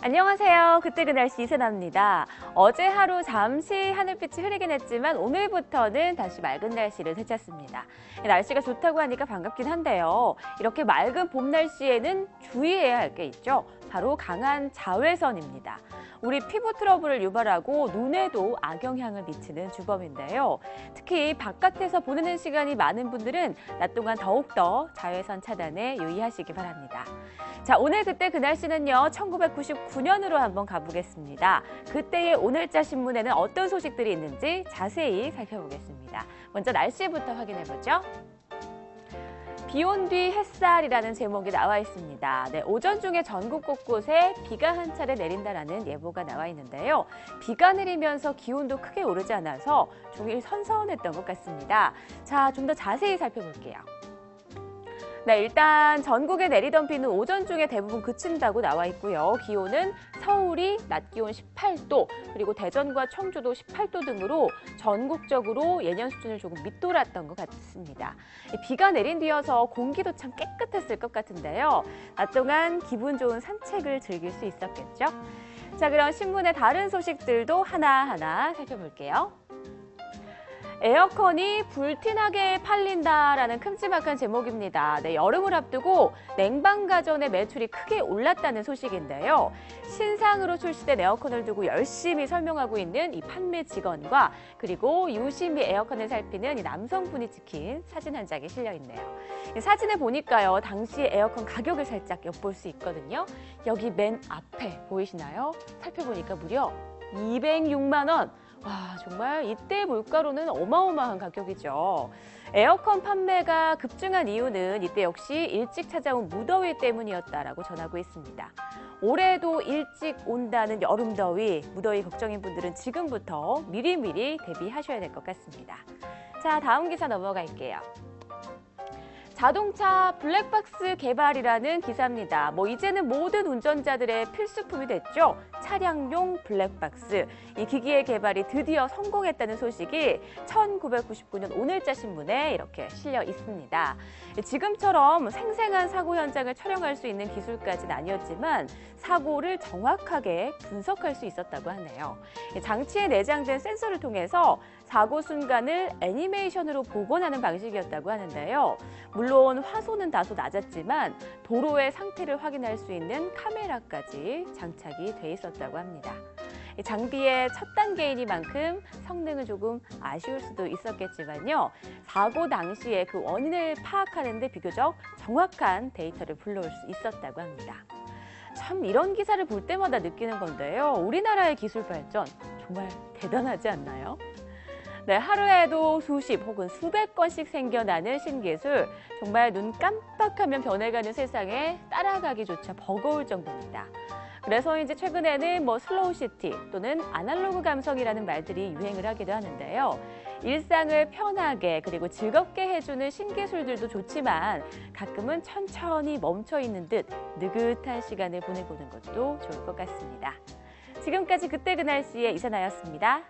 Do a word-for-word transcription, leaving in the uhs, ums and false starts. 안녕하세요. 그때그 날씨 이세나입니다. 어제 하루 잠시 하늘빛이 흐리긴 했지만 오늘부터는 다시 맑은 날씨를 되찾습니다. 날씨가 좋다고 하니까 반갑긴 한데요. 이렇게 맑은 봄 날씨에는 주의해야 할 게 있죠. 바로 강한 자외선입니다. 우리 피부 트러블을 유발하고 눈에도 악영향을 미치는 주범인데요. 특히 바깥에서 보내는 시간이 많은 분들은 낮 동안 더욱더 자외선 차단에 유의하시기 바랍니다. 자, 오늘 그때 그 날씨는요, 천구백구십구 년으로 한번 가보겠습니다. 그때의 오늘자 신문에는 어떤 소식들이 있는지 자세히 살펴보겠습니다. 먼저 날씨부터 확인해보죠. 비 온 뒤 햇살이라는 제목이 나와 있습니다. 네, 오전 중에 전국 곳곳에 비가 한 차례 내린다라는 예보가 나와 있는데요. 비가 내리면서 기온도 크게 오르지 않아서 종일 선선했던 것 같습니다. 자, 좀 더 자세히 살펴볼게요. 네, 일단 전국에 내리던 비는 오전 중에 대부분 그친다고 나와 있고요. 기온은 서울이 낮 기온 십팔 도, 그리고 대전과 청주도 십팔 도 등으로 전국적으로 예년 수준을 조금 밑돌았던 것 같습니다. 비가 내린 뒤여서 공기도 참 깨끗했을 것 같은데요. 낮 동안 기분 좋은 산책을 즐길 수 있었겠죠? 자, 그럼 신문의 다른 소식들도 하나하나 살펴볼게요. 에어컨이 불티나게 팔린다라는 큼지막한 제목입니다. 네, 여름을 앞두고 냉방 가전의 매출이 크게 올랐다는 소식인데요. 신상으로 출시된 에어컨을 두고 열심히 설명하고 있는 이 판매 직원과 그리고 유심히 에어컨을 살피는 이 남성분이 찍힌 사진 한 장이 실려 있네요. 사진을 보니까요, 당시 에어컨 가격을 살짝 엿볼 수 있거든요. 여기 맨 앞에 보이시나요? 살펴보니까 무려 이백육만 원. 와, 정말 이때 물가로는 어마어마한 가격이죠. 에어컨 판매가 급증한 이유는 이때 역시 일찍 찾아온 무더위 때문이었다라고 전하고 있습니다. 올해도 일찍 온다는 여름더위, 무더위 걱정인 분들은 지금부터 미리미리 대비하셔야 될 것 같습니다. 자, 다음 기사 넘어갈게요. 자동차 블랙박스 개발이라는 기사입니다. 뭐 이제는 모든 운전자들의 필수품이 됐죠. 차량용 블랙박스. 이 기기의 개발이 드디어 성공했다는 소식이 천구백구십구 년 오늘자 신문에 이렇게 실려 있습니다. 지금처럼 생생한 사고 현장을 촬영할 수 있는 기술까지는 아니었지만 사고를 정확하게 분석할 수 있었다고 하네요. 장치에 내장된 센서를 통해서 사고 순간을 애니메이션으로 복원하는 방식이었다고 하는데요. 물론 화소는 다소 낮았지만 도로의 상태를 확인할 수 있는 카메라까지 장착이 돼 있었다고 합니다. 장비의 첫 단계이니만큼 성능은 조금 아쉬울 수도 있었겠지만요. 사고 당시에 그 원인을 파악하는 데 비교적 정확한 데이터를 불러올 수 있었다고 합니다. 참 이런 기사를 볼 때마다 느끼는 건데요. 우리나라의 기술 발전 정말 대단하지 않나요? 네, 하루에도 수십 혹은 수백 건씩 생겨나는 신기술, 정말 눈 깜빡하면 변해가는 세상에 따라가기조차 버거울 정도입니다. 그래서인지 최근에는 뭐 슬로우 시티 또는 아날로그 감성이라는 말들이 유행을 하기도 하는데요. 일상을 편하게 그리고 즐겁게 해주는 신기술들도 좋지만 가끔은 천천히 멈춰있는 듯 느긋한 시간을 보내보는 것도 좋을 것 같습니다. 지금까지 그때 그 날씨의 이세나였습니다.